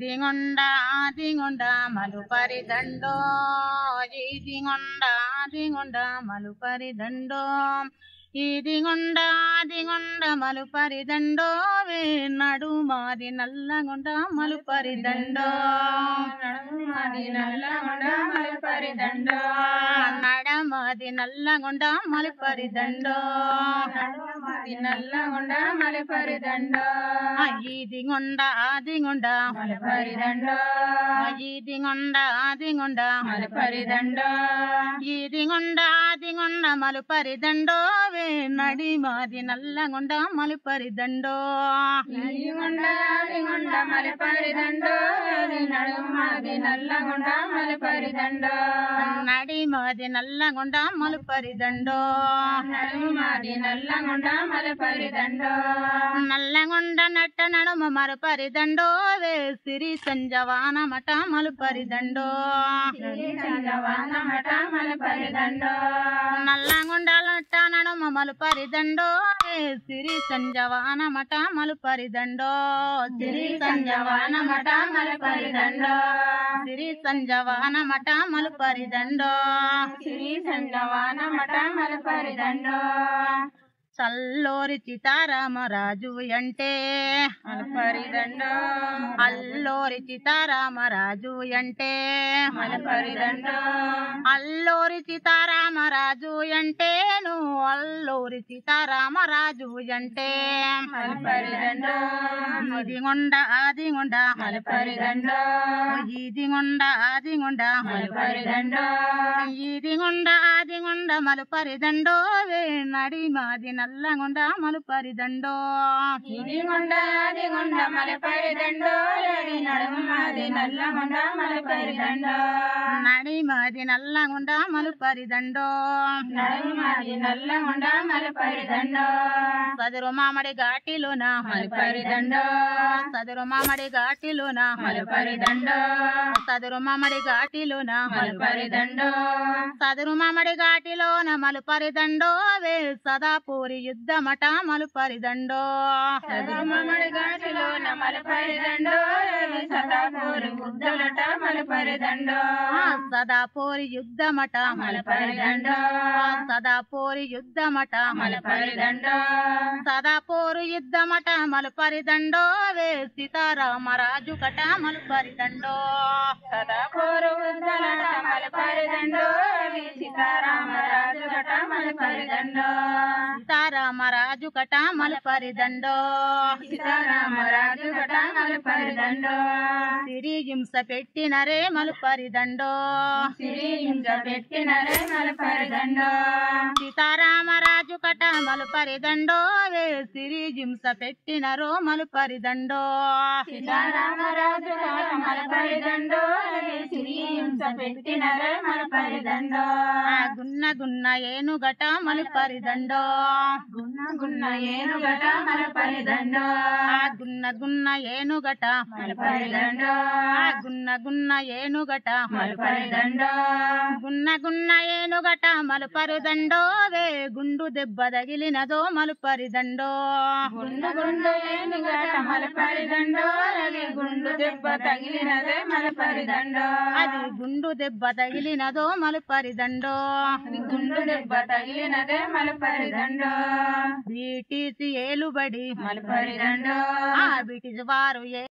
దిగుండా దిగుండా మలుపరి దండో దిగుండా దిగుండా మలుపరి దండో ఇదిగుండా దిగుండా మలుపరి దండో వేనడు మాది నల్లగుండా మలుపరి దండో నడు మాది నల్లగుండా మలుపరి దండో నడమాది నల్లగుండా మలుపరి దండో నడమాది నల్లగుండా మలుపరి దండో ఇదిగుండా దిగుండా మలుపరి దండో ఇదిగుండా దిగుండా మలుపరి దండో ఇదిగుండా దిగుండా మలుపరి దండో నడి మాది నల్లగొండ మలుపరి దండో నడిగొండ మలుపరి దండో నడు మాది నల్లగొండ మలుపరి దండో నడి మాది నల్లగొండ మలుపరి దండో నడు మాది నల్లగొండ మలుపరి దండో నల్లగొండ నట్ట నడుమ మలుపరి దండో వే సిరి సంజవాన మఠ మలుపరి దండో సంజవాన మఠ మలుపరి దండో నల్లగొండ నట్ట నడుమ మలుపరి దండో సిరి సంజవాన మఠ మలుపరి దండో సిరి సంజవాన మఠ మలుపరి దండో సిరి సంజవాన మఠ మలుపరి దండో సిరి సంజవాన మఠ మలుపరి దండో అల్లూరి సీతారామ రాజు అంటే మలుపరి దండో అల్లూరి సీతారామ రాజు అంటే మలుపరి దండో అల్లూరి సీతారామ రాజు అంటే నువ్వు అల్లూరి సీతారామ రాజు అంటే మలుపరి దండో ఇదిగొండా అదిగొండా మలుపరి దండో ఇదిగొండా అదిగొండా మలుపరి దండో ఇదిగొండా అదిగొండా మలుపరి దండో వేనడి మాది నల్లగొండ మలుపరి దండో ఇదిగొండ అదిగొండ మలుపరి దండో నడుము మాది నల్లగొండ మలుపరి దండో నడి మాది నల్లగొండ మలుపరి దండో నడుము మాది నల్లగొండ మలుపరి దండో సదురు మామిడి ఘాటిలోన మలుపరి దండో సదురు మామిడి ఘాటిలోన మలుపరి దండో సదురు మామిడి ఘాటిలోన మలుపరి దండో సదురు మామిడి ఘాటిలోన మలుపరి దండో వే సదాపూరి యుద్ధ మఠ మలుపరి దండో మామిడి ఘాటిలో మలుపరి దండో సదాపూరి యుద్ధ మఠ మలుపరి దండో సదాపూరి యుద్ధ మఠ మలుపరి దండో సదాపూరి యుద్ధ మఠ మలుపరి దండో సదాపూరి యుద్ధ మఠ మలుపరి దండో వే సీతారామ రాజు కట మలుపరి దండో సదాపూరు యుద్ధమఠ మలుపరి దండో సీతారామ రాజు కట మలుపరి దండో సీతారామ రాజు కట మలుపరి దండో సీతారామ రాజు కట మలుపరి దండో సిరి హింస పెట్టినరే మలుపరి దండో సిరి హింస పెట్టినరే మలుపరి దండో సీతారామ రాజు కట మలుపరి దండో వే సిరి హింస పెట్టినరో మలుపరి దండో సీతారామ రాజు కట మలుపరి దండో వే సిరి హింస పెట్టినరే మలుపరి దండో గున్న గున్న ఏను గట మలుపరి దండో గున్న గున్న ఏను గట మలుపరి దండో గున్న గున్న ఏను గట మలుపరి దండో గున్న గున్న ఏను గట మలుపరి దండో గున్న గున్న ఏను గట మలుపరి దండో వే గుండు దెబ్బ తగిలినదో మలుపరి దండో గుండు గుండు ఏను గట మలుపరి దండో అది గుండు దెబ్బ తగిలినదే మలుపరి దండో అది గుండు దెబ్బ తగిలినదో మలుపరి దండో గుండు దెబ్బ తగిలినదే మలుపరి దండో బ్రిటిష్ ఏలుబడి మలుపరి దండో బ్రిటిష్ వారు